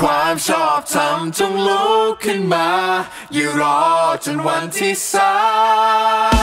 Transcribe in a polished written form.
ความชอบธรรมจงลุกขึ้นมาอย่ารอจนวันที่สาย